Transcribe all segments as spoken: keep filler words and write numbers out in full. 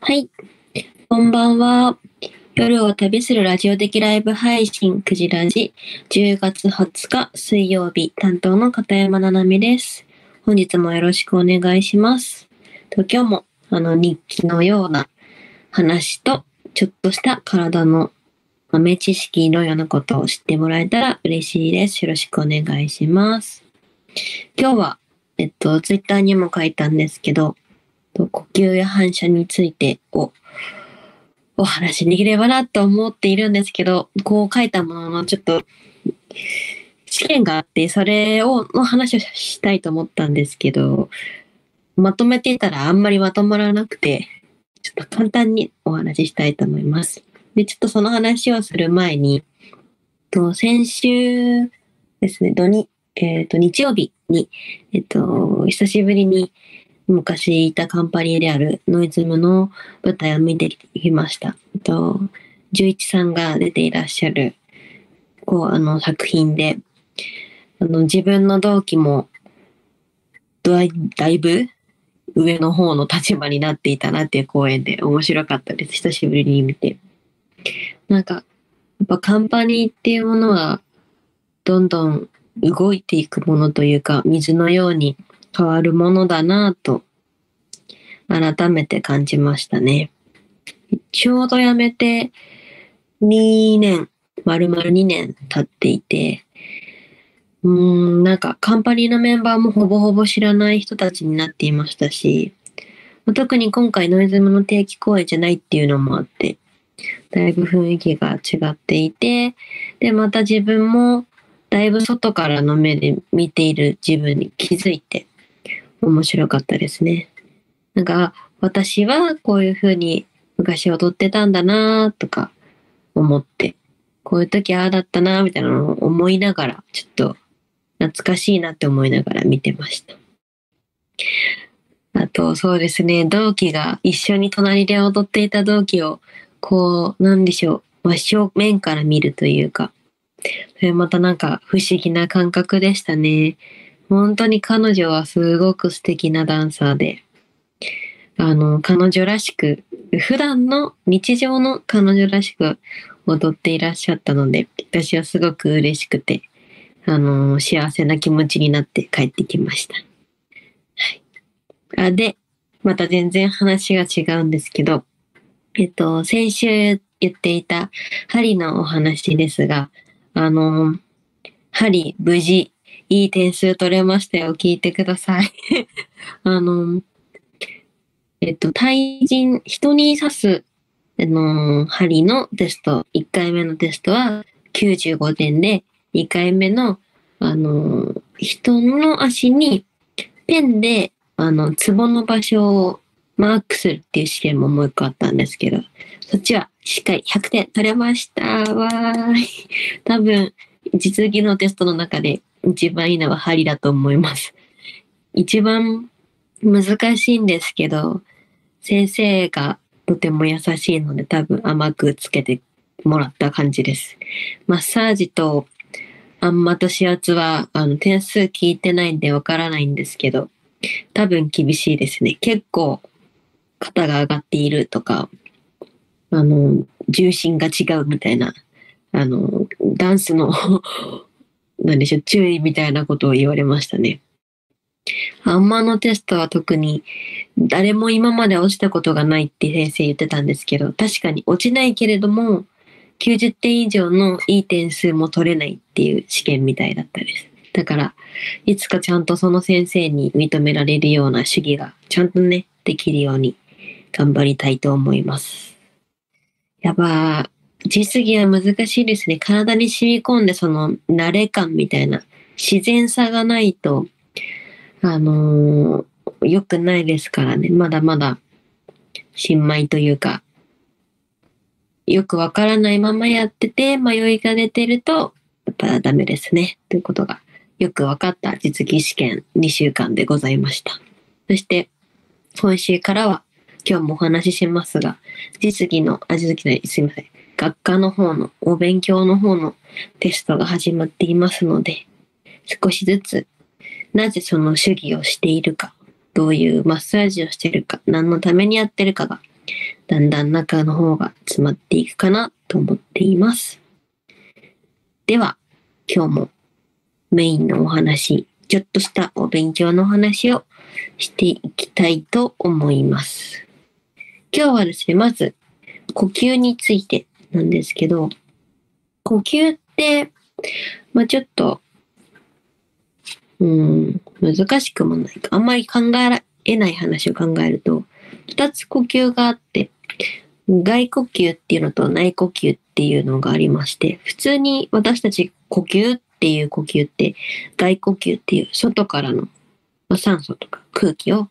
はい、こんばんは。夜を旅するラジオ的ライブ配信くじラジじゅうがつはつか水曜日担当の片山ななみです。本日もよろしくお願いします。と今日もあの日記のような話とちょっとした体の豆知識のようなことを知ってもらえたら嬉しいです。よろしくお願いします。今日はえっとツイッターにも書いたんですけど、呼吸や反射についてをお話しできればなと思っているんですけど、こう書いたもののちょっと試験があって、それをの話をしたいと思ったんですけど、まとめていたらあんまりまとまらなくて、ちょっと簡単にお話ししたいと思います。でちょっとその話をする前に、と先週ですね、土日、えー、と日曜日に、えー、と久しぶりに昔いたカンパニーであるノイズムの舞台を見てきました。と、十一さんが出ていらっしゃるこうあの作品で、あの自分の同期もだい、だいぶ上の方の立場になっていたなっていう公演で面白かったです。久しぶりに見て。なんか、やっぱカンパニーっていうものはどんどん動いていくものというか、水のように変わるものだなぁと改めて感じましたね。ちょうど辞めてにねん、丸々にねん経っていて、うーん、なんかカンパニーのメンバーもほぼほぼ知らない人たちになっていましたし、特に今回ノイズムの定期公演じゃないっていうのもあって、だいぶ雰囲気が違っていて、で、また自分もだいぶ外からの目で見ている自分に気づいて面白かったですね。なんか私はこういう風に昔踊ってたんだなとか思って、こういう時ああだったなみたいなのを思いながら、ちょっと懐かしいなって思いながら見てました。あとそうですね、同期が一緒に隣で踊っていた同期をこうなんでしょう、真正面から見るというか、それまたなんか不思議な感覚でしたね。本当に彼女はすごく素敵なダンサーで、あの彼女らしく普段の日常の彼女らしく踊っていらっしゃったので、私はすごく嬉しくて、あの幸せな気持ちになって帰ってきました。はい、あでまた全然話が違うんですけど、えっと先週言っていた針のお話ですが、あの針無事いい点数取れましたよ、聞いてください。あのえっと対人人に刺すあの針のテスト、いっかいめのテストはきゅうじゅうごてんで、にかいめのあの人の足にペンであのツボの場所をマークするっていう試験ももう一個あったんですけど、そっちはしっかりひゃくてん取れました。わーい。多分、実技のテストの中で一番いいのは針だと思います。一番難しいんですけど、先生がとても優しいので多分甘くつけてもらった感じです。マッサージとあんまと指圧はあの点数聞いてないんでわからないんですけど、多分厳しいですね。結構肩が上がっているとか、あの重心が違うみたいな、あのダンスの何でしょう、注意みたいなことを言われましたね。あんまのテストは特に誰も今まで落ちたことがないって先生言ってたんですけど、確かに落ちないけれどもきゅうじゅってん以上のいい点数も取れないっていう試験みたいだったです。だからいつかちゃんとその先生に認められるような主義がちゃんとねできるように頑張りたいと思います。やっぱ実技は難しいですね。体に染み込んでその慣れ感みたいな自然さがないとあのー、良くないですからね。まだまだ新米というか、よくわからないままやってて迷いが出てるとやっぱダメですねということがよく分かった実技試験にしゅうかんでございました。そして今週からは、今日もお話ししますが、実技の、あ、実技の、すいません。学科の方の、お勉強の方のテストが始まっていますので、少しずつ、なぜその主義をしているか、どういうマッサージをしてるか、何のためにやってるかが、だんだん中の方が詰まっていくかなと思っています。では、今日もメインのお話、ちょっとしたお勉強のお話をしていきたいと思います。今日はですね、まず呼吸についてなんですけど、呼吸って、まあ、ちょっと、うーん、難しくもないか。あんまり考えない話を考えると、二つ呼吸があって、外呼吸っていうのと内呼吸っていうのがありまして、普通に私たち呼吸っていう呼吸って、外呼吸っていう外からの酸素とか空気を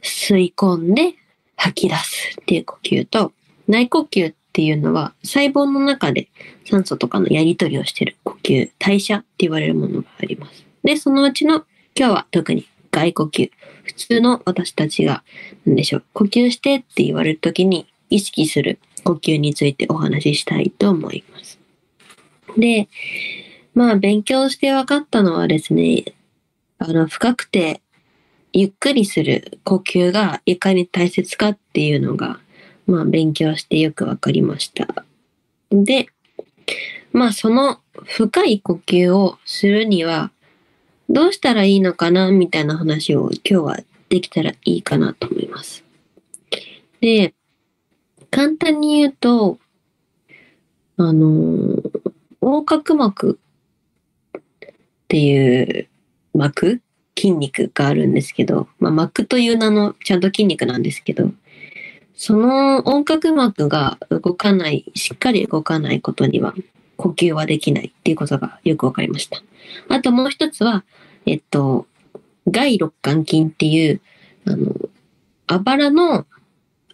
吸い込んで吐き出すっていう呼吸と、内呼吸っていうのは細胞の中で酸素とかのやり取りをしている呼吸、代謝って言われるものがあります。で、そのうちの今日は特に外呼吸。普通の私たちが、なんでしょう、呼吸してって言われるときに意識する呼吸についてお話ししたいと思います。で、まあ勉強して分かったのはですね、あの深くてゆっくりする呼吸がいかに大切かっていうのが、まあ勉強してよく分かりました。で、まあその深い呼吸をするには、どうしたらいいのかなみたいな話を今日はできたらいいかなと思います。で、簡単に言うと、あの、横隔膜っていう膜、筋肉があるんですけど、まあ、膜という名のちゃんと筋肉なんですけど、その横隔膜が動かない、しっかり動かないことには、呼吸はできないっていうことがよくわかりました。あともう一つは、えっと、外肋間筋っていう、あの、あばらの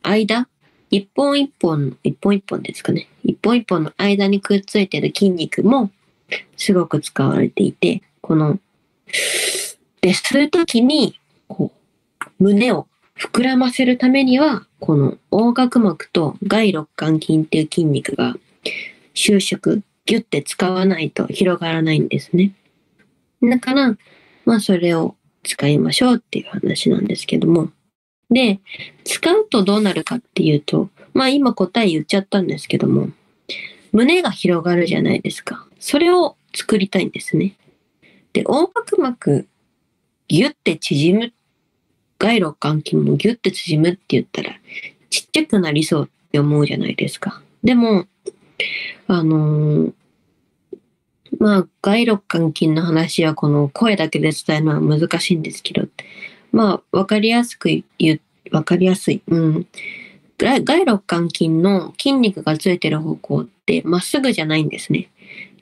間、一本一本、一本一本ですかね。一本一本の間にくっついてる筋肉もすごく使われていて、この、で、吸うときに、こう、胸を膨らませるためには、この横隔膜と外肋間筋っていう筋肉が収縮、ギュッて使わないと広がらないんですね。だから、まあそれを使いましょうっていう話なんですけども。で、使うとどうなるかっていうと、まあ今答え言っちゃったんですけども、胸が広がるじゃないですか。それを作りたいんですね。で、横隔膜、ギュッて縮む。外肋間筋もギュッて縮むって言ったら、ちっちゃくなりそうって思うじゃないですか。でも、あのー、まあ外肋間筋の話はこの声だけで伝えるのは難しいんですけど、まあ分かりやすく言う、分かりやすい、うん、外肋間筋の筋肉がついてる方向ってまっすぐじゃないんですね。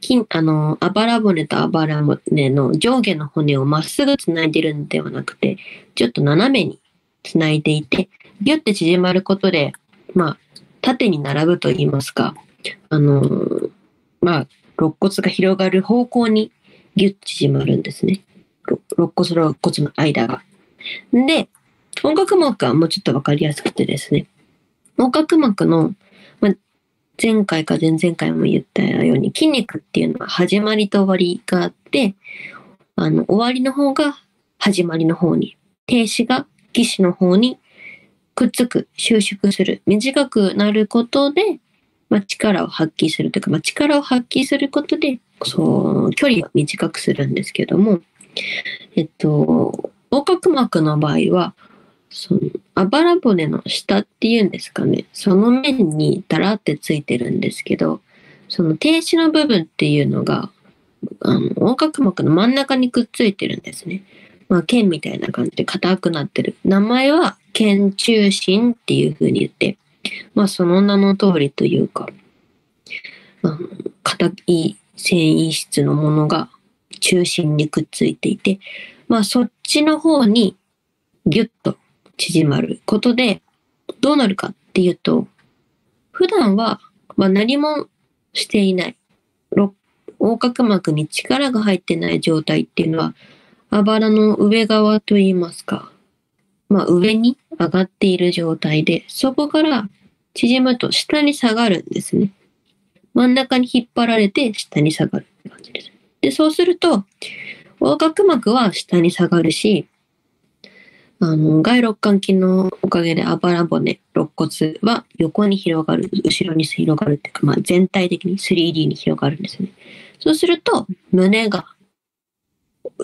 筋あのあばら骨とあばら骨の上下の骨をまっすぐつないでるんではなくて、ちょっと斜めにつないでいて、ギュッて縮まることで、まあ縦に並ぶといいますか。あのー、まあ、肋骨が広がる方向にギュッ縮まるんですね。肋骨と肋骨の間が。で、横隔膜はもうちょっとわかりやすくてですね。横隔膜の、まあ、前回か前々回も言ったように筋肉っていうのは始まりと終わりがあって、あの、終わりの方が始まりの方に、停止が義手の方にくっつく、収縮する、短くなることで、まあ、力を発揮するというか、まあ、力を発揮することで、そう、距離を短くするんですけども、えっと、横隔膜の場合は、その、あばら骨の下っていうんですかね、その面にダラってついてるんですけど、その停止の部分っていうのが、あの、横隔膜の真ん中にくっついてるんですね。まあ、腱みたいな感じで硬くなってる。名前は、腱中心っていう風に言って、まあその名の通りというか、硬い繊維質のものが中心にくっついていて、まあそっちの方にギュッと縮まることで、どうなるかっていうと、普段はまあ何もしていない、横隔膜に力が入ってない状態っていうのは、あばらの上側といいますか、まあ、上に上がっている状態で、そこから縮むと下に下がるんですね。真ん中に引っ張られて下に下がるって感じです。で、そうすると、横隔膜は下に下がるし、あの外肋間筋のおかげであばら骨肋骨は横に広がる、後ろに広がるっていうか、まあ、全体的に スリーディー に広がるんですよね。そうすると胸が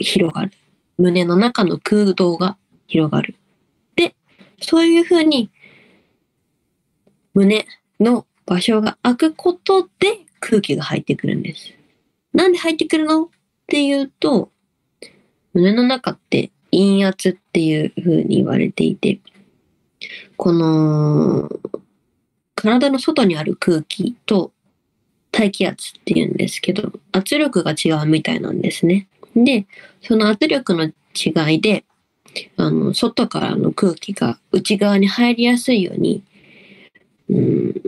広がる、胸の中の空洞が広がる。でそういうふうに胸の場所が開くことで空気が入ってくるんです。なんで入ってくるのっていうと、胸の中って陰圧っていう風に言われていて、この体の外にある空気と大気圧っていうんですけど、圧力が違うみたいなんですね。でその圧力の違いで、あの外からの空気が内側に入りやすいように、うん、引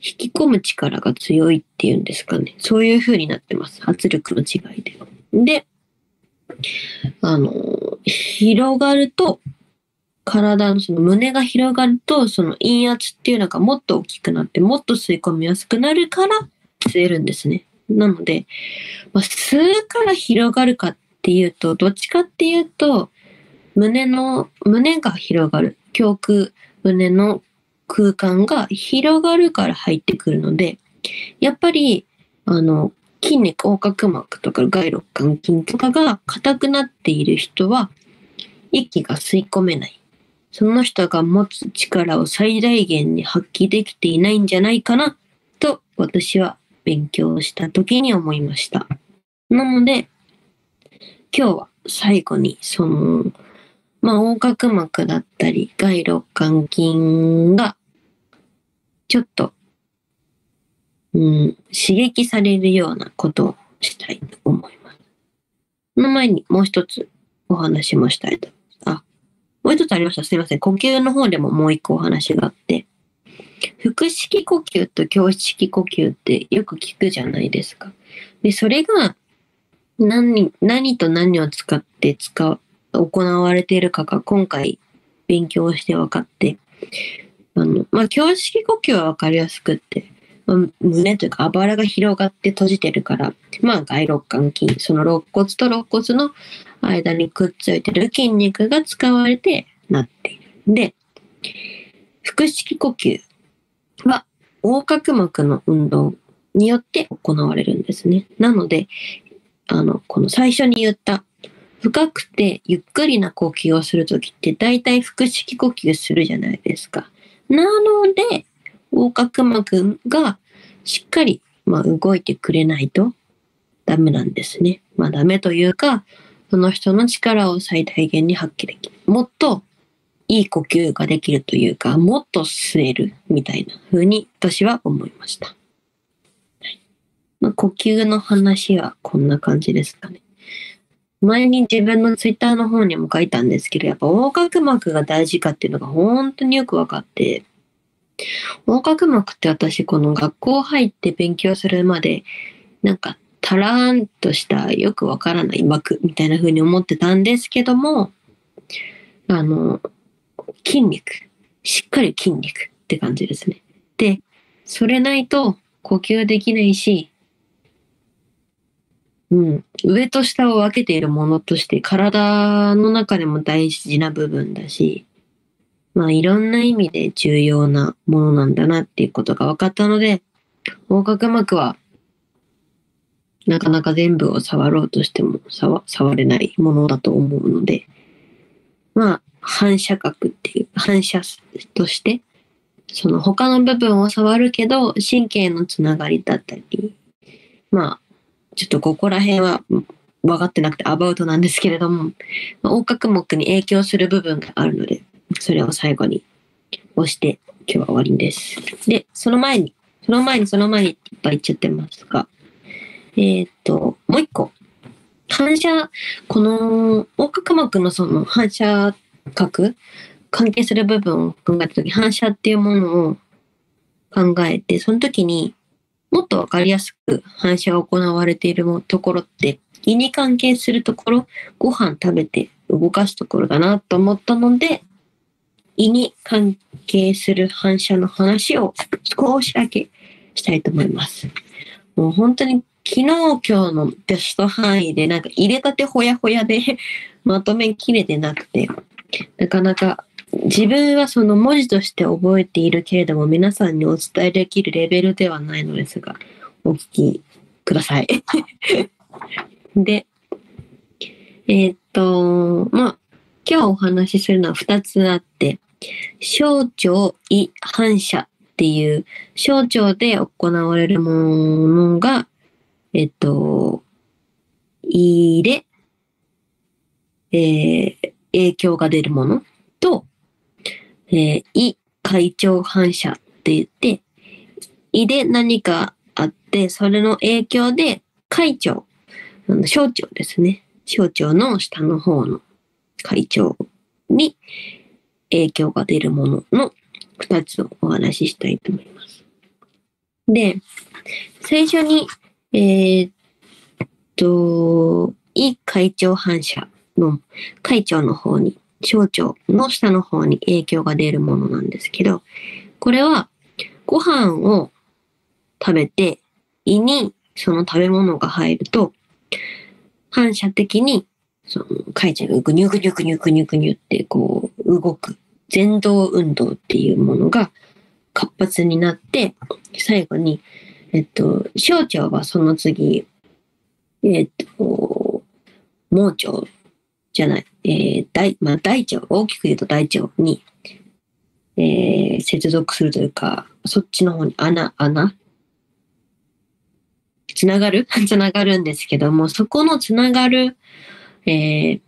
き込む力が強いっていうんですかね。そういう風になってます、圧力の違いで。であの広がると体のその胸が広がると、その陰圧っていうのがもっと大きくなって、もっと吸い込みやすくなるから吸えるんですね。なので、まあ、吸うから広がるかっていうと、どっちかっていうと胸の胸が広がる、胸腔、胸の空間が広がるから入ってくるので、やっぱりあの筋肉、横隔膜とか外肋間筋とかが硬くなっている人は息が吸い込めない。その人が持つ力を最大限に発揮できていないんじゃないかなと私は勉強した時に思いました。なので今日は最後にその、まあ、横隔膜だったり外肋間筋がちょっとうん、刺激されるようなことをしたいと思います。その前にもう一つお話もしたいと。あ、もう一つありました。すいません。呼吸の方でももう一個お話があって、腹式呼吸と胸式呼吸ってよく聞くじゃないですか。で、それが何、何と何を使って使う、行われているかが今回勉強して分かって、あの、まあ、胸式呼吸は分かりやすくって、胸というかあばらが広がって閉じてるから、まあ、外肋間筋、その肋骨と肋骨の間にくっついてる筋肉が使われてなっている。で腹式呼吸は横隔膜の運動によって行われるんですね。なのであのこの最初に言った深くてゆっくりな呼吸をするときって大体腹式呼吸するじゃないですか。なので横隔膜がしっかり、まあ、動いてくれないとダメなんですね。まあ、ダメというか、その人の力を最大限に発揮できる。もっといい呼吸ができるというか、もっと吸えるみたいな風に私は思いました。はい、まあ、呼吸の話はこんな感じですかね。前に自分のツイッターの方にも書いたんですけど、やっぱ横隔膜が大事かっていうのが本当によく分かって、横隔膜って私この学校入って勉強するまでなんかタラーンとしたよくわからない膜みたいな風に思ってたんですけども、あの筋肉、しっかり筋肉って感じですね。でそれないと呼吸できないし、うん、上と下を分けているものとして体の中でも大事な部分だし、まあ、いろんな意味で重要なものなんだなっていうことが分かったので、横隔膜はなかなか全部を触ろうとしても 触, 触れないものだと思うので、まあ反射角っていう反射としてその他の部分を触るけど神経のつながりだったり、まあちょっとここら辺は分かってなくてアバウトなんですけれども、横隔膜に影響する部分があるので。それを最後に押して今日は終わりです。で、その前に、その前に、その前にっていっぱい言っちゃってますが、えっと、もう一個。反射、この、横隔膜のその反射角、関係する部分を考えたとき、反射っていうものを考えて、その時にもっとわかりやすく反射が行われているところって、胃に関係するところ、ご飯食べて動かすところだなと思ったので、胃に関係する反射の話を少しだけしたいと思います。もう本当に昨日今日のベスト範囲でなんか入れたてほやほやでまとめきれてなくて、なかなか自分はその文字として覚えているけれども皆さんにお伝えできるレベルではないのですがお聞きくださいで、えー、っとまあ今日お話しするのはふたつあって、小腸胃反射っていう小腸で行われるものが、えっと、胃で、えー、影響が出るものと、えー、胃回腸反射って言って、胃で何かあって、それの影響で回腸、あの小腸ですね。小腸の下の方の回腸に影響が出るもののふたつをお話ししたいと思います。で、最初に、えー、っと、胃回腸反射の回腸の方に、小腸の下の方に影響が出るものなんですけど、これはご飯を食べて胃にその食べ物が入ると、反射的にその回腸がぐにゅぐにゅぐにゅぐにゅぐにゅってこう動く。前動運動っていうものが活発になって、最後に、えっと、小腸はその次、えっと、盲腸じゃない、えー、大、まあ大腸、大きく言うと大腸に、えー、接続するというか、そっちの方に穴、穴、つながるつながるんですけども、そこのつながる、えー、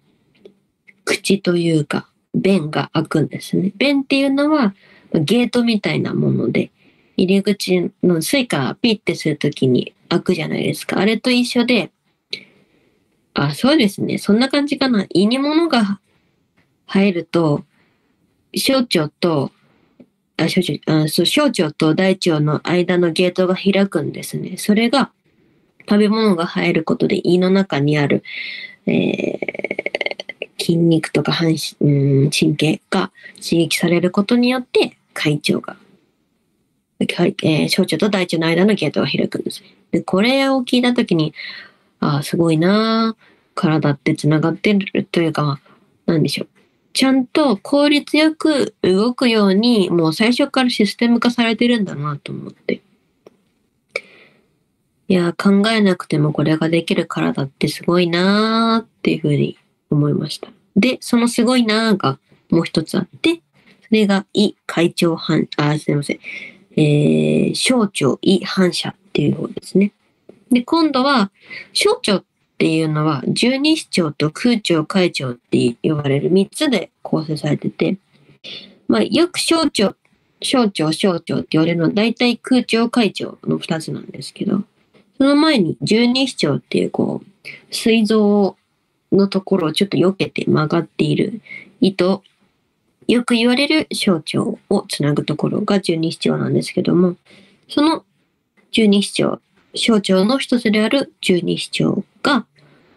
口というか、便が開くんですね。便っていうのはゲートみたいなもので、入り口のスイカピッてするときに開くじゃないですか。あれと一緒で、あ、そうですね。そんな感じかな。胃に物が入ると、小腸と、あ、小腸、あ、そう、小腸と大腸の間のゲートが開くんですね。それが食べ物が入ることで胃の中にある、えー筋肉とか半うん神経が刺激されることによって、回腸が、えー、小腸と大腸の間のゲートが開くんです。で、これを聞いたときに、ああ、すごいなぁ、体ってつながってるというか、なんでしょう。ちゃんと効率よく動くように、もう最初からシステム化されてるんだなと思って。いや、考えなくてもこれができる体ってすごいなぁっていうふうに思いました。で、そのすごいなーがもう一つあって、それが胃回腸反、あ、すみません。えー、小腸胃反射っていう方ですね。で、今度は、小腸っていうのは、十二指腸と空腸、回腸って呼ばれる三つで構成されてて、まあ、よく小腸、小腸、小腸って言われるのは、大体空腸、回腸の二つなんですけど、その前に十二指腸っていう、こう、膵臓をのところをちょっと避けて曲がっている胃とよく言われる小腸をつなぐところが十二指腸なんですけども、その十二指腸、小腸の一つである十二指腸が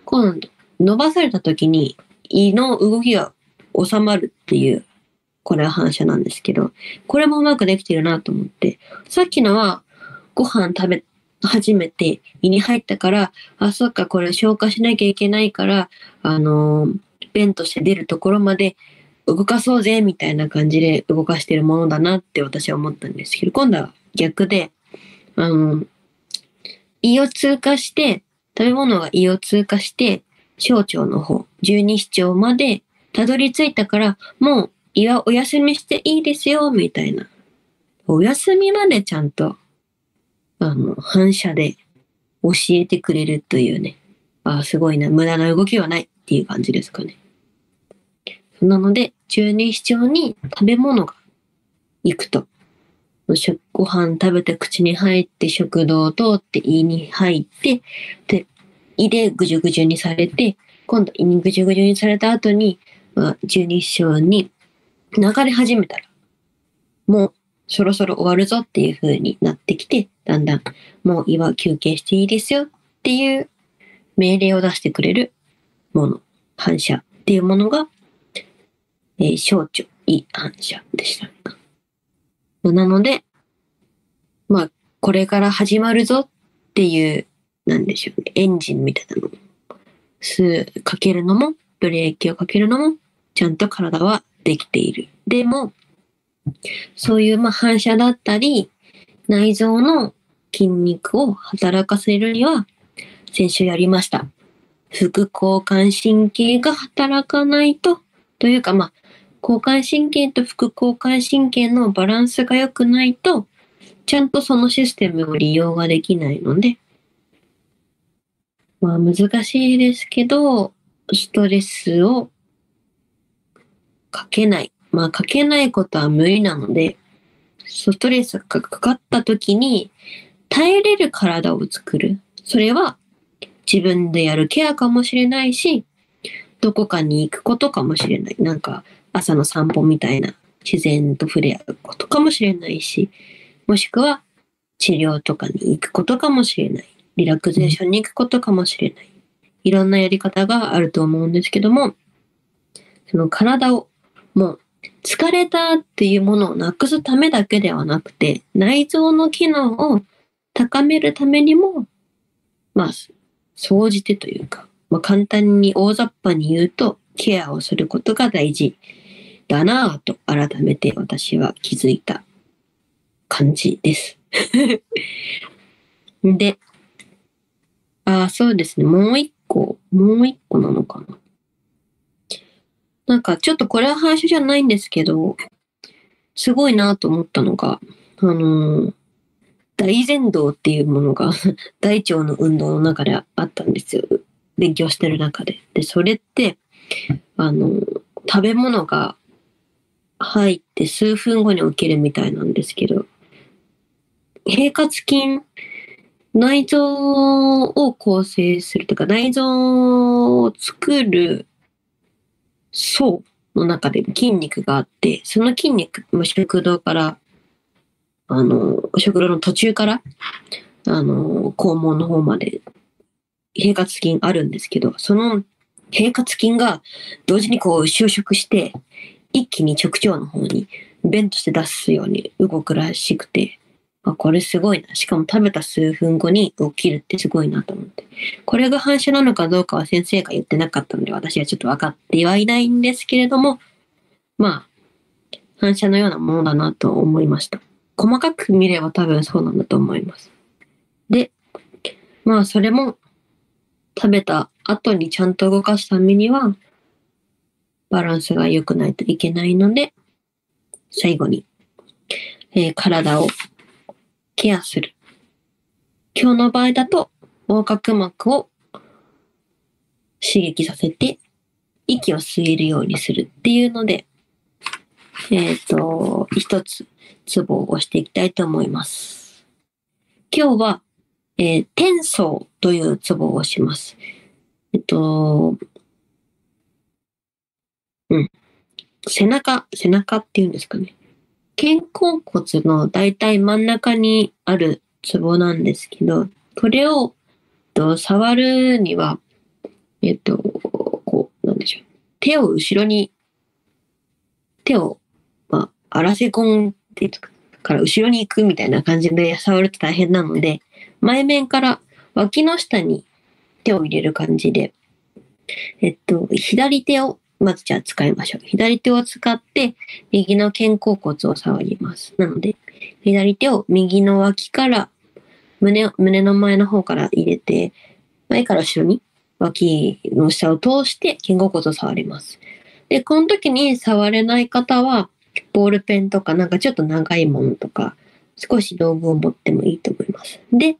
今度伸ばされた時に胃の動きが収まるっていう、これは反射なんですけど、これもうまくできてるなと思って、さっきのはご飯食べ初めて胃に入ったから、あ、そっか、これ消化しなきゃいけないから、あの、便として出るところまで動かそうぜ、みたいな感じで動かしてるものだなって私は思ったんですけど、今度は逆で、あの、胃を通過して、食べ物が胃を通過して、小腸の方、十二指腸までたどり着いたから、もう胃はお休みしていいですよ、みたいな。お休みまでちゃんと、あの、反射で教えてくれるというね。ああ、すごいな。無駄な動きはないっていう感じですかね。なので、十二指腸に食べ物が行くと、ご飯食べて口に入って、食道を通って胃に入って、で、胃でぐじゅぐじゅにされて、今度胃にぐじゅぐじゅにされた後に、十二指腸に流れ始めたら、もう、そろそろ終わるぞっていう風になってきて、だんだんもう胃は休憩していいですよっていう命令を出してくれるもの、反射っていうものが、えー、小腸胃反射でした。なので、まあ、これから始まるぞっていう、なんでしょうね、エンジンみたいなのをかけるのもブレーキをかけるのもちゃんと体はできている。でもそういうまあ反射だったり内臓の筋肉を働かせるには、先週やりました副交感神経が働かないと、というかまあ交感神経と副交感神経のバランスが良くないとちゃんとそのシステムを利用ができないので、まあ難しいですけどストレスをかけない。まあかけないことは無理なので、ストレスがかかった時に耐えれる体を作る。それは自分でやるケアかもしれないし、どこかに行くことかもしれない。なんか朝の散歩みたいな自然と触れ合うことかもしれないし、もしくは治療とかに行くことかもしれない。リラクゼーションに行くことかもしれない。いろんなやり方があると思うんですけども、その体をもう疲れたっていうものをなくすためだけではなくて、内臓の機能を高めるためにも、まあ、総じてというか、まあ、簡単に大雑把に言うと、ケアをすることが大事だなぁと改めて私は気づいた感じです。で、あ、そうですね。もう一個、もう一個なのかな。なんかちょっとこれは話じゃないんですけど、すごいなと思ったのが、あのー、大善動っていうものが大腸の運動の中であったんですよ。勉強してる中で。で、それって、あのー、食べ物が入って数分後に起きるみたいなんですけど、平滑筋、内臓を構成するというか、内臓を作る層の中で筋肉があって、その筋肉、食道から、あの、食道の途中から、あの、肛門の方まで、平滑筋あるんですけど、その平滑筋が同時にこう収縮して、一気に直腸の方に、便として出すように動くらしくて、あ、これすごいな。しかも食べた数分後に起きるってすごいなと思って。これが反射なのかどうかは先生が言ってなかったので、私はちょっと分かってはいないんですけれども、まあ、反射のようなものだなと思いました。細かく見れば多分そうなんだと思います。で、まあ、それも食べた後にちゃんと動かすためには、バランスが良くないといけないので、最後に、えー、体をケアする。今日の場合だと、横隔膜を刺激させて、息を吸えるようにするっていうので、えっと、一つ、ツボを押していきたいと思います。今日は、えー、天相というツボを押します。えっと、うん。背中、背中っていうんですかね。肩甲骨のだいたい真ん中にあるツボなんですけど、これをと触るには、えっと、こう、なんでしょう。手を後ろに、手を、まあ、アラセコンっていうから後ろに行くみたいな感じで触ると大変なので、前面から脇の下に手を入れる感じで、えっと、左手を、まずじゃあ使いましょう。左手を使って右の肩甲骨を触ります。なので、左手を右の脇から胸、胸の前の方から入れて、前から後ろに脇の下を通して肩甲骨を触ります。で、この時に触れない方は、ボールペンとかなんかちょっと長いものとか、少し道具を持ってもいいと思います。で、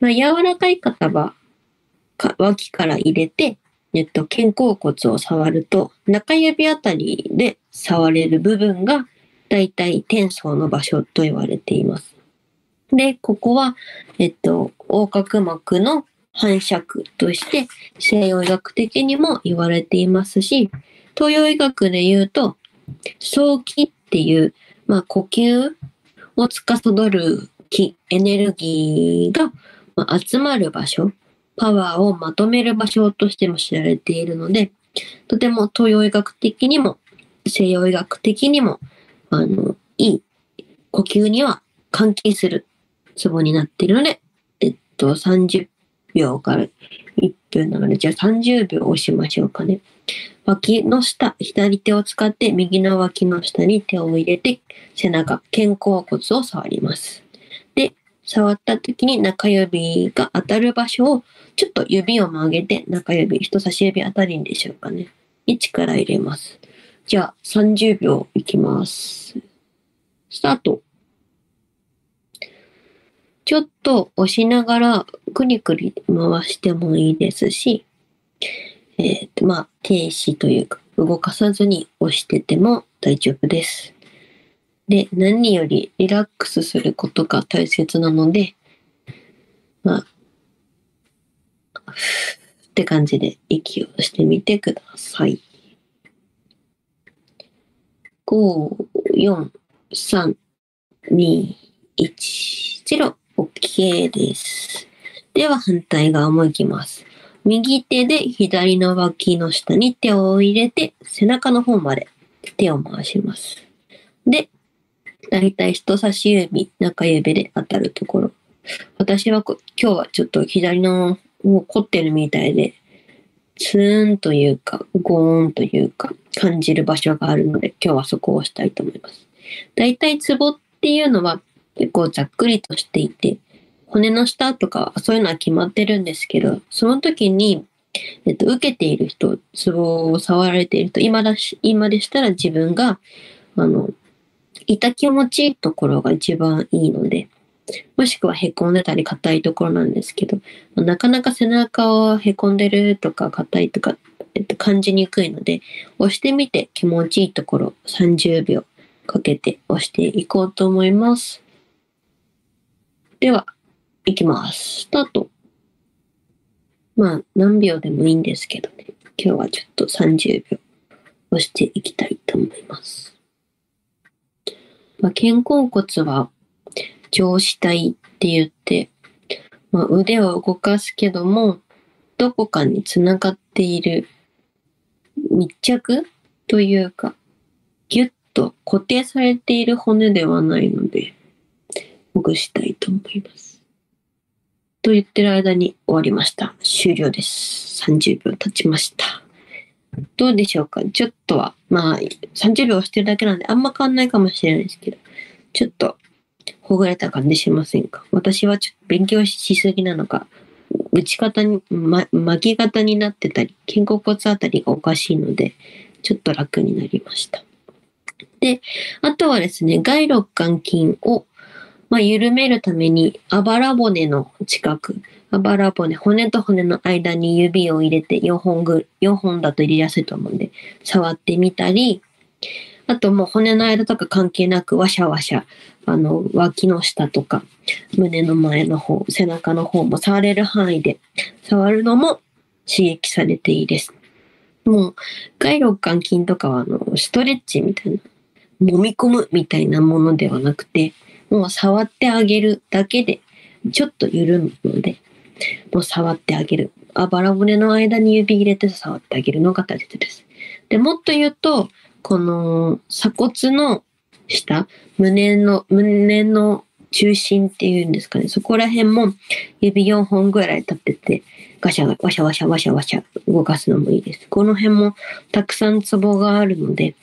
まあ、柔らかい方はか脇から入れて、えっと、肩甲骨を触ると、中指あたりで触れる部分が、だいたい天相の場所と言われています。で、ここは、えっと、横隔膜の反射区として、西洋医学的にも言われていますし、東洋医学で言うと、送気っていう、まあ、呼吸を司る気、エネルギーが、まあ、集まる場所。パワーをまとめる場所としても知られているので、とても東洋医学的にも西洋医学的にも、あの、いい呼吸には関係するツボになっているので、えっと、30じゅうびょうからいっぷんなので、じゃあさんじゅうびょう押しましょうかね。脇の下、左手を使って右の脇の下に手を入れて、背中、肩甲骨を触ります。で、触った時に中指が当たる場所を、ちょっと指を曲げて、中指、人差し指あたりでしょうかね。に力入れます。じゃあさんじゅうびょういきます。スタート。ちょっと押しながらくりくり回してもいいですし、えっと、まあ、停止というか、動かさずに押してても大丈夫です。で、何よりリラックスすることが大切なので、まあ、って感じで息をしてみてください。ご、よん、さん、に、いち、ゼロ。OK です。では反対側もいきます。右手で左の脇の下に手を入れて、背中の方まで手を回します。で、だいたい人差し指、中指で当たるところ。私はこ今日はちょっと左のもう凝ってるみたいで、ツーンというか、ゴーンというか、感じる場所があるので、今日はそこを押したいと思います。だいたいツボっていうのは結構ざっくりとしていて、骨の下とかそういうのは決まってるんですけど、その時に、えっと、受けている人、ツボを触られている人、今だし、今でしたら自分が、あの、痛気持ちいいところが一番いいので、もしくはへこんでたり硬いところなんですけど、なかなか背中をへこんでるとか硬いとか、えっと、感じにくいので、押してみて気持ちいいところさんじゅうびょうかけて押していこうと思います。では、いきます。スタート。まあ、何秒でもいいんですけどね。今日はちょっとさんじゅうびょう押していきたいと思います。まあ、肩甲骨は上肢体って言って、まあ、腕を動かすけども、どこかにつながっている密着というか、ぎゅっと固定されている骨ではないので、ほぐしたいと思います。と言ってる間に終わりました。終了です。さんじゅうびょう経ちました。どうでしょうか？ちょっとは、まあ、さんじゅうびょう押してるだけなんであんま変わんないかもしれないですけど、ちょっとほぐれた感じしませんか？私はちょっと勉強しすぎなのか、打ち方に、ま、巻き方になってたり、肩甲骨あたりがおかしいので、ちょっと楽になりました。で、あとはですね、外肋間筋をまあ、緩めるために、あばら骨の近く、あばら骨、骨と骨の間に指を入れてよんほんぐ、よんほんだと入れやすいと思うんで、触ってみたり、あともう骨の間とか関係なく、わしゃわしゃ、あの、脇の下とか、胸の前の方、背中の方も触れる範囲で、触るのも刺激されていいです。もう、外肋間筋とかは、あの、ストレッチみたいな、揉み込むみたいなものではなくて、もう触ってあげるだけで、ちょっと緩むので、もう触ってあげる。あばら骨の間に指入れて触ってあげるのが大切です。で、もっと言うと、この鎖骨の下、胸の、胸の中心っていうんですかね、そこら辺も指よんほんぐらい立てて、ガシャガシャ、ワシャワシャワシャワシャ動かすのもいいです。この辺もたくさんツボがあるので、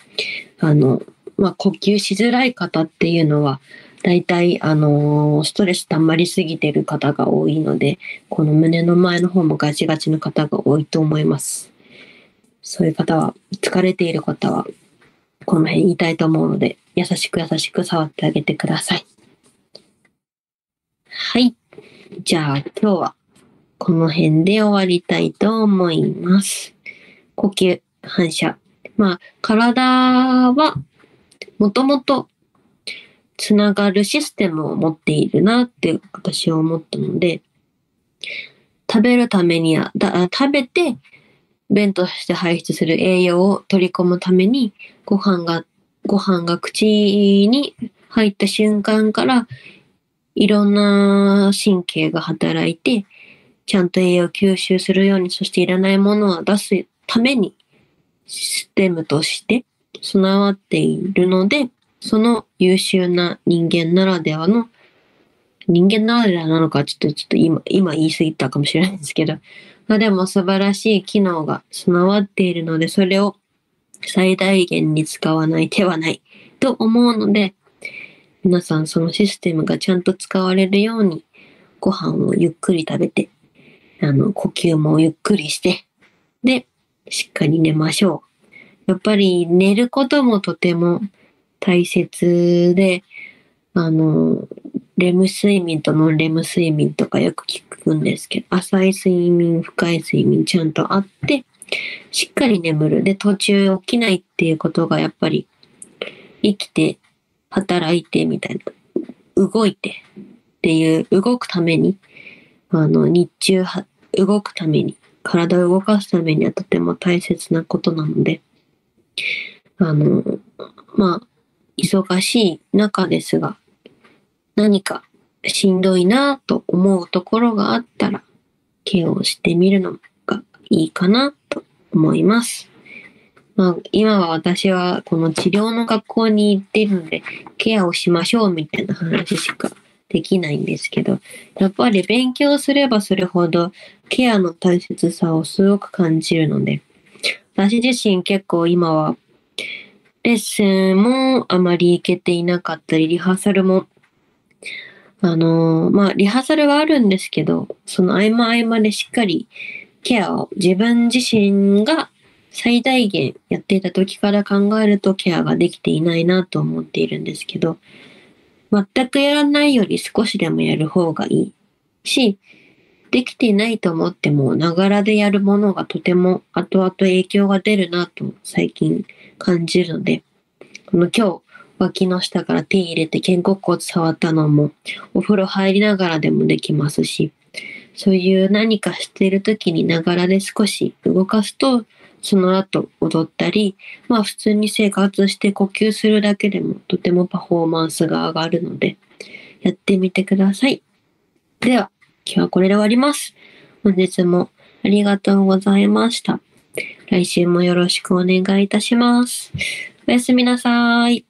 あの、まあ、呼吸しづらい方っていうのは、大体、あのー、ストレス溜まりすぎている方が多いので、この胸の前の方もガチガチの方が多いと思います。そういう方は、疲れている方は、この辺痛いと思うので、優しく優しく触ってあげてください。はい。じゃあ、今日は、この辺で終わりたいと思います。呼吸、反射。まあ、体は、もともと、つながるシステムを持っているなって私は思ったので、食べるためには、だ食べて便として排出する栄養を取り込むために、ご飯が、ご飯が口に入った瞬間からいろんな神経が働いて、ちゃんと栄養を吸収するように、そしていらないものを出すためにシステムとして備わっているので、その優秀な人間ならではの人間ならなのか、ちょっと、ちょっと今、今言い過ぎたかもしれないですけど、まあ、でも素晴らしい機能が備わっているので、それを最大限に使わない手はないと思うので、皆さんそのシステムがちゃんと使われるように、ご飯をゆっくり食べて、あの、呼吸もゆっくりして、で、しっかり寝ましょう。やっぱり寝ることもとても大切で、あの、レム睡眠とノンレム睡眠とかよく聞くんですけど、浅い睡眠、深い睡眠ちゃんとあって、しっかり眠る。で、途中起きないっていうことがやっぱり生きて、働いてみたいな、動いてっていう、動くために、あの、日中は動くために、体を動かすためにはとても大切なことなので、あの、まあ、忙しい中ですが、何かしんどいなと思うところがあったら、ケアをしてみるのがいいかなと思います。まあ、今は私はこの治療の学校に行ってるので、ケアをしましょうみたいな話しかできないんですけど、やっぱり勉強すればするほどケアの大切さをすごく感じるので、私自身結構今はレッスンもあまり行けていなかったり、リハーサルも、あのー、まあ、リハーサルはあるんですけど、その合間合間でしっかりケアを自分自身が最大限やっていた時から考えるとケアができていないなと思っているんですけど、全くやらないより少しでもやる方がいいし、できていないと思っても、ながらでやるものがとても後々影響が出るなと最近感じるので、この今日脇の下から手入れて肩甲骨触ったのも、お風呂入りながらでもできますし、そういう何かしている時にながらで少し動かすと、その後踊ったり、まあ普通に生活して呼吸するだけでもとてもパフォーマンスが上がるので、やってみてください。では、今日はこれで終わります。本日もありがとうございました。来週もよろしくお願いいたします。おやすみなさーい。